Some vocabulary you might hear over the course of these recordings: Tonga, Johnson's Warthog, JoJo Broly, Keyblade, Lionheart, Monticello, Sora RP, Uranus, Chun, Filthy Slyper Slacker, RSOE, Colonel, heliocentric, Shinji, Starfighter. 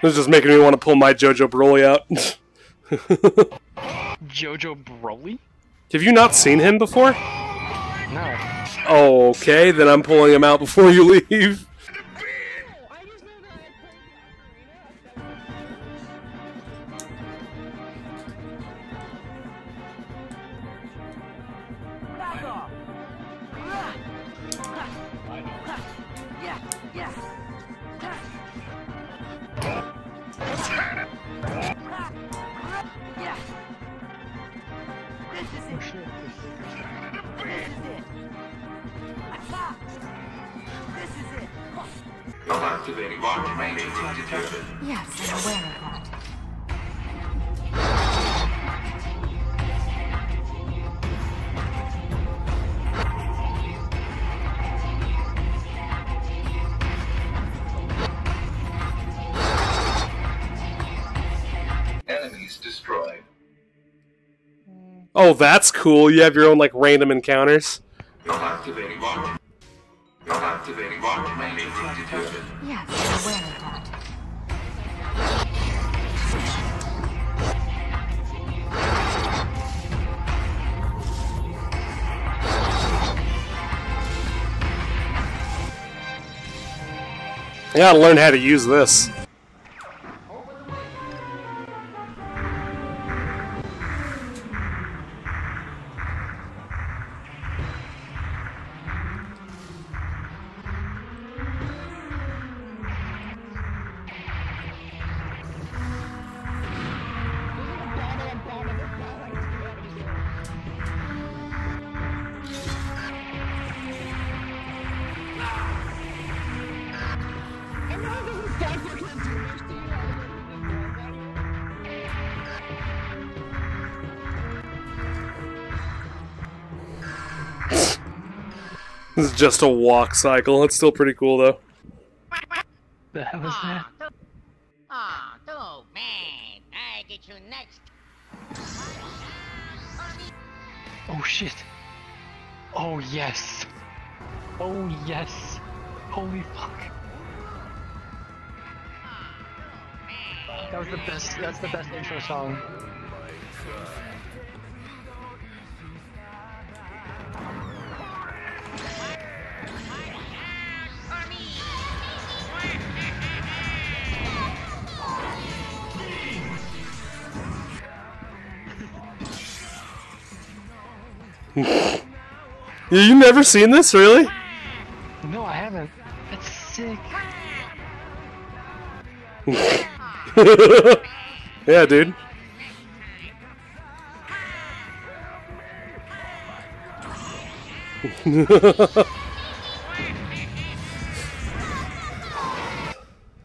This is just making me want to pull my JoJo Broly out. JoJo Broly? Have you not seen him before? No. Okay, then I'm pulling him out before you leave. Oh, that's cool. You have your own, like, random encounters. Activating bot. Activating bot. Yes, I gotta learn how to use this. This is just a walk cycle. It's still pretty cool, though. The hell is that? Aw, oh, man. I get you next. Oh, shit. Oh, yes. Oh, yes. Holy fuck. That was the best. That's the best intro song. You never seen this, really? No, I haven't. That's sick. Yeah, dude.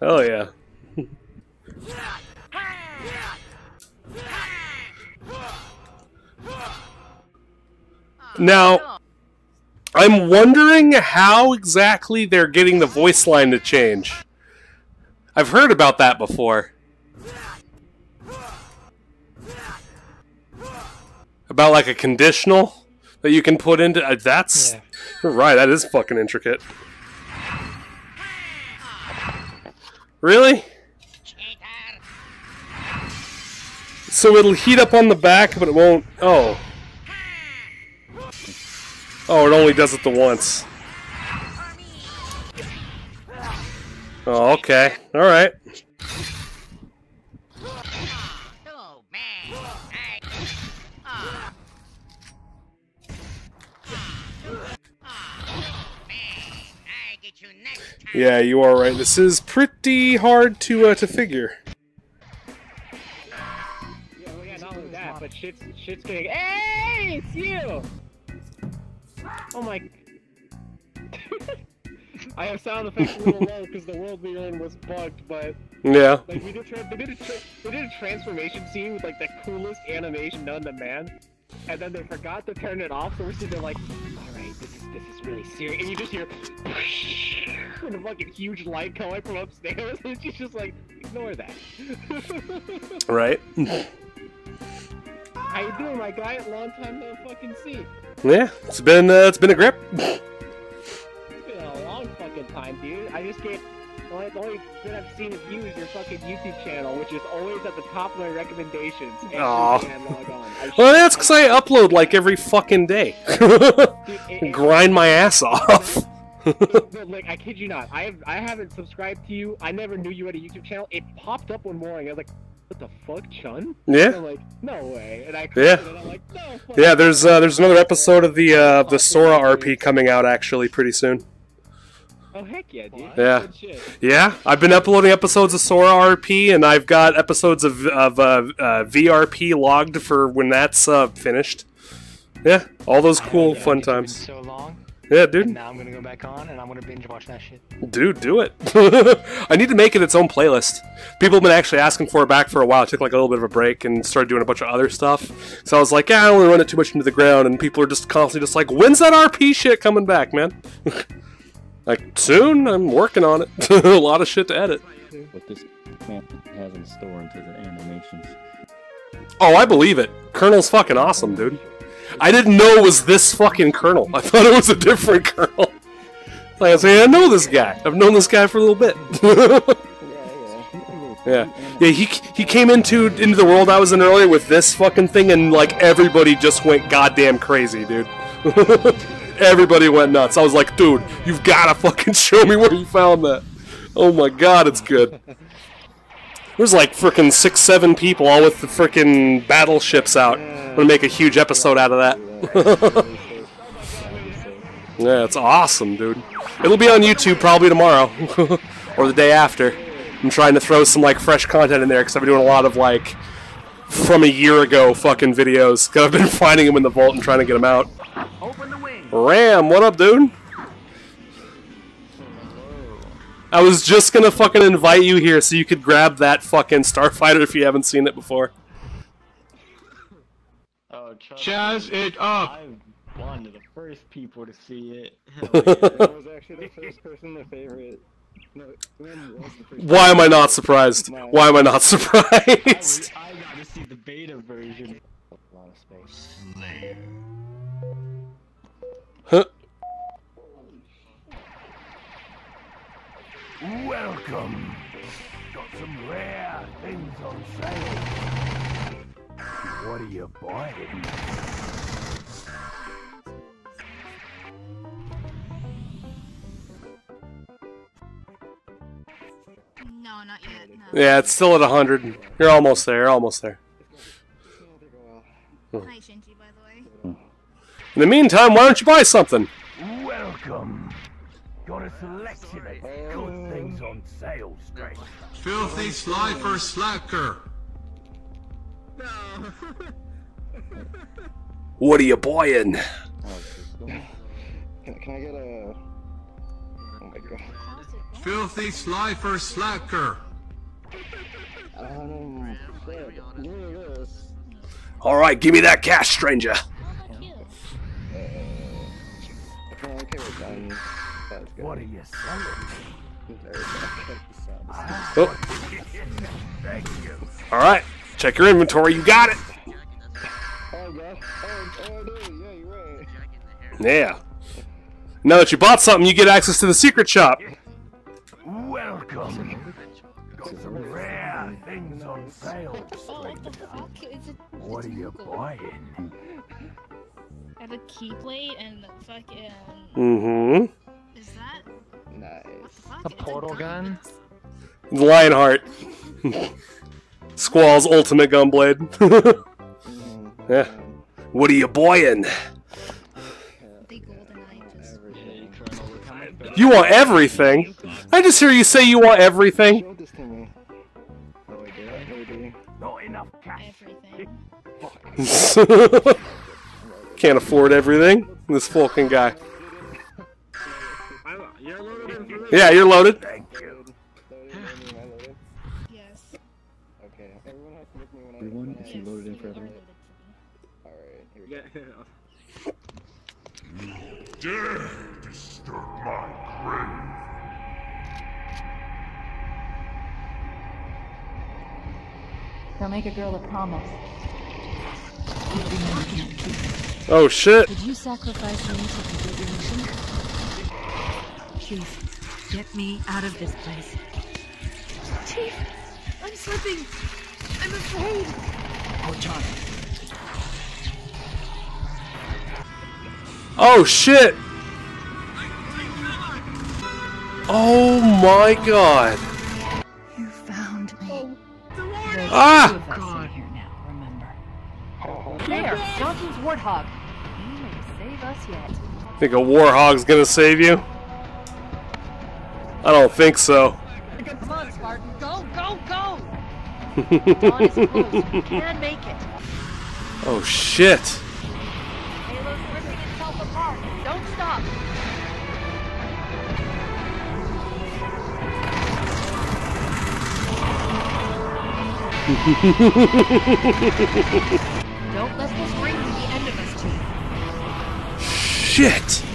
Hell yeah. Now, I'm wondering how exactly they're getting the voice line to change. I've heard about that before. About like a conditional that you can put into... that's... Yeah. You're right, that is fucking intricate. Really? So it'll heat up on the back, but it won't... Oh. Oh, it only does it the once. Oh, okay. Alright. Yeah, you are right. This is pretty hard to figure. Yeah, we got all of that, but shit's getting... Hey, it's you! Oh my... I have sound effects a little low because the world we were in was bugged, but... Yeah. Like, we did a transformation scene with, like, the coolest animation done to man, and then they forgot to turn it off, so we're sitting there like, alright, this is really serious, and you just hear... and a fucking huge light coming from upstairs, and she's just like, ignore that. Right. How you doing, my guy? Long time no fucking see. Yeah, it's been a grip. It's been a long fucking time, dude. I just get The only thing I've seen of you is your fucking YouTube channel, which is always at the top of my recommendations. Aww. Well, that's because I upload like every fucking day. Grind my ass off. But, like, I kid you not, I haven't subscribed to you. I never knew you had a YouTube channel. It popped up one morning. I was like, what the fuck, Chun? Yeah. And I'm like, no way. And I clicked it, and I'm like, no fuck. Yeah, there's another episode of the Sora RP coming out actually pretty soon. Oh heck yeah, dude. Yeah. Yeah, I've been uploading episodes of Sora RP, and I've got episodes of VRP logged for when that's finished. Yeah, all those cool fun times. So long. Yeah, dude. And now I'm gonna go back on, and I'm gonna binge watch that shit. Dude, do it. I need to make it its own playlist. People have been actually asking for it back for a while. I took like a little bit of a break and started doing a bunch of other stuff. So I was like, yeah, I don't want to run it too much into the ground, and people are just constantly just like, when's that RP shit coming back, man? Like, soon? I'm working on it. A lot of shit to edit. What this man has in store into the animations. Oh, I believe it. Colonel's fucking awesome, dude. I didn't know it was this fucking Colonel. I thought it was a different Colonel. Like, I was like, I know this guy. I've known this guy for a little bit. Yeah, he came into the world I was in earlier with this fucking thing, and, like, everybody just went goddamn crazy, dude. Everybody went nuts. I was like, dude, you've got to fucking show me where you found that. Oh my god, it's good. There's like frickin' 6, 7 people all with the frickin' battleships out. I'm gonna make a huge episode out of that. Yeah, it's awesome, dude. It'll be on YouTube probably tomorrow. Or the day after. I'm trying to throw some like fresh content in there because I've been doing a lot of like from a year ago fucking videos. Because I've been finding them in the vault and trying to get them out. Ram, what up, dude? I was just gonna fucking invite you here so you could grab that fucking Starfighter if you haven't seen it before. Oh, Chaz it up! I'm one of the first people to see it. Hell yeah. I was actually the first person to favorite. No, why am I not surprised? Why am I not surprised? I got to see the beta version. A lot of space. Slayer. Huh. Welcome. Got some rare things on sale. What are you buying? No, not yet. No. Yeah, it's still at 100. You're almost there. You're almost there. Hi, Shinji, by the way. In the meantime, why don't you buy something? Welcome. Got a selection of good things on sale, straight. Filthy Slyper Slacker. No. What are you buying? Can I get a... Oh my god. Filthy Slyper Slacker. Alright, give me that cash, stranger. Okay, we're done. What are you selling? Oh. Thank you. All right, check your inventory. You got it. Yeah. Now that you bought something, you get access to the secret shop. Welcome. Got some rare things on sale. What are you buying? I have a keyblade and fucking. Mm-hmm. Is that nice? A portal gun? Lionheart. Squall's ultimate gunblade. Yeah. What are you buying? You want everything? I just hear you say you want everything. Not enough cash. Everything. Can't afford everything. This fucking guy. Yeah, you're loaded. Thank you. Yes. Okay. Everyone has to look me when I. Everyone, is you loaded in for everyone? All right. Here we go. You dare disturb my grave. They'll make a girl a promise. Oh shit. Did you sacrifice me to complete your mission? Please. Get me out of this place. Chief, I'm slipping. I'm afraid. Oh shit. Oh my god. You found me. Oh, the warden. Ah! God. Here now, remember. Oh. There, Johnson's Warthog. You may save us yet. Think a warthog's gonna save you? I don't think so. Come on, Spartan. Go, go, go! Dawn is close. You can make it. Oh, shit. Halo's ripping itself apart. Don't stop. Don't let this bring to the end of us, Chief. Shit!